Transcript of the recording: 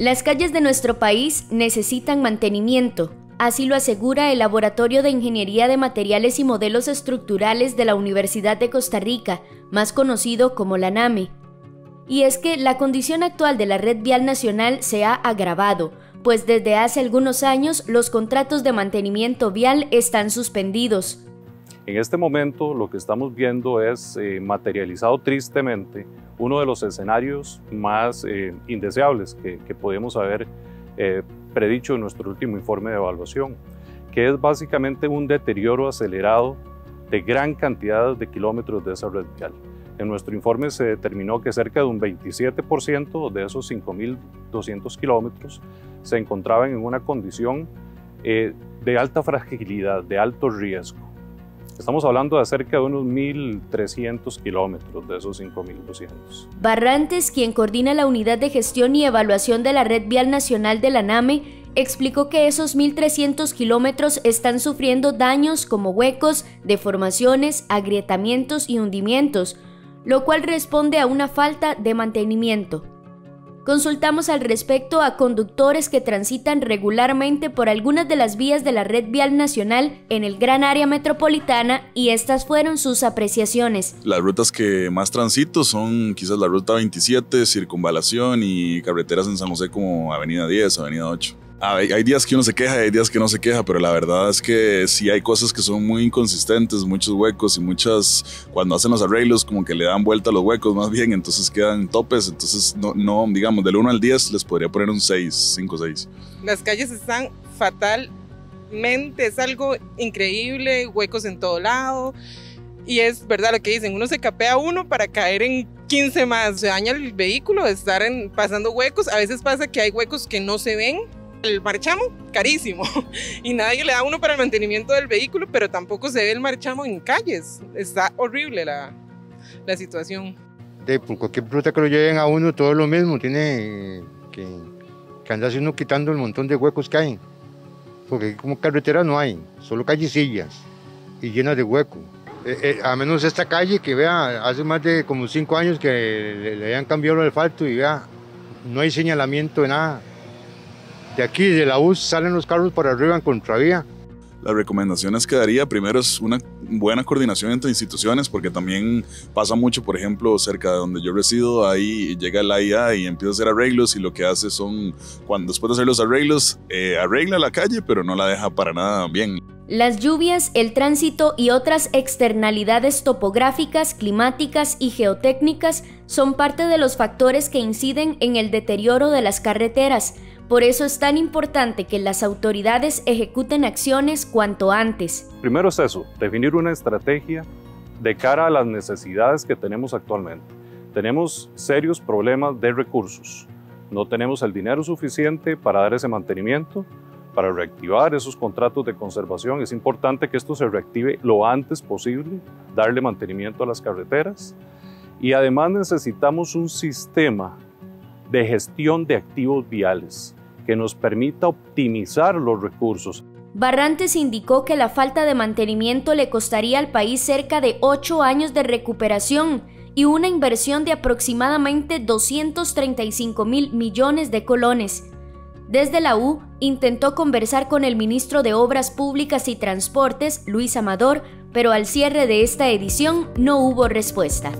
Las calles de nuestro país necesitan mantenimiento, así lo asegura el Laboratorio de Ingeniería de Materiales y Modelos Estructurales de la Universidad de Costa Rica, más conocido como Lanamme. Y es que la condición actual de la red vial nacional se ha agravado, pues desde hace algunos años los contratos de mantenimiento vial están suspendidos. En este momento lo que estamos viendo es materializado tristemente uno de los escenarios más indeseables que podemos haber predicho en nuestro último informe de evaluación, que es básicamente un deterioro acelerado de gran cantidad de kilómetros de esa red vial. En nuestro informe se determinó que cerca de un 27% de esos 5.200 kilómetros se encontraban en una condición de alta fragilidad, de alto riesgo. Estamos hablando de cerca de unos 1.300 kilómetros de esos 5.200. Barrantes, quien coordina la Unidad de Gestión y Evaluación de la Red Vial Nacional de Lanamme, explicó que esos 1.300 kilómetros están sufriendo daños como huecos, deformaciones, agrietamientos y hundimientos, lo cual responde a una falta de mantenimiento. Consultamos al respecto a conductores que transitan regularmente por algunas de las vías de la Red Vial Nacional en el gran área metropolitana y estas fueron sus apreciaciones. Las rutas que más transito son quizás la Ruta 27, Circunvalación y carreteras en San José como Avenida 10, Avenida 8. Hay días que uno se queja, hay días que no se queja, pero la verdad es que sí hay cosas que son muy inconsistentes, muchos huecos y muchas, cuando hacen los arreglos como que le dan vuelta a los huecos más bien, entonces quedan topes, entonces no digamos, del 1 al 10 les podría poner un 6, 5, 6. Las calles están fatalmente, es algo increíble, huecos en todo lado, y es verdad lo que dicen, uno se capea uno para caer en 15 más, se daña el vehículo de estar pasando huecos, a veces pasa que hay huecos que no se ven. El marchamo, carísimo, y nadie le da uno para el mantenimiento del vehículo, pero tampoco se ve el marchamo en calles. Está horrible la situación. Por cualquier ruta que lo lleven a uno, todo lo mismo, tiene que andarse uno quitando el montón de huecos que hay, porque como carretera no hay, solo callecillas y llenas de huecos. A menos esta calle que vea, hace más de como 5 años que le habían cambiado el asfalto y vea, no hay señalamiento de nada. De aquí, de la U, salen los carros para arriba en contravía. Las recomendaciones que daría primero es una buena coordinación entre instituciones, porque también pasa mucho, por ejemplo, cerca de donde yo resido, ahí llega la IA y empieza a hacer arreglos y lo que hace son, cuando después de hacer los arreglos, arregla la calle, pero no la deja para nada bien. Las lluvias, el tránsito y otras externalidades topográficas, climáticas y geotécnicas son parte de los factores que inciden en el deterioro de las carreteras. Por eso es tan importante que las autoridades ejecuten acciones cuanto antes. Primero es eso, definir una estrategia de cara a las necesidades que tenemos actualmente. Tenemos serios problemas de recursos. No tenemos el dinero suficiente para dar ese mantenimiento, para reactivar esos contratos de conservación. Es importante que esto se reactive lo antes posible, darle mantenimiento a las carreteras. Y además necesitamos un sistema de gestión de activos viales que nos permita optimizar los recursos. Barrantes indicó que la falta de mantenimiento le costaría al país cerca de 8 años de recuperación y una inversión de aproximadamente 235.000 millones de colones. Desde la U intentó conversar con el ministro de Obras Públicas y Transportes, Luis Amador, pero al cierre de esta edición no hubo respuesta.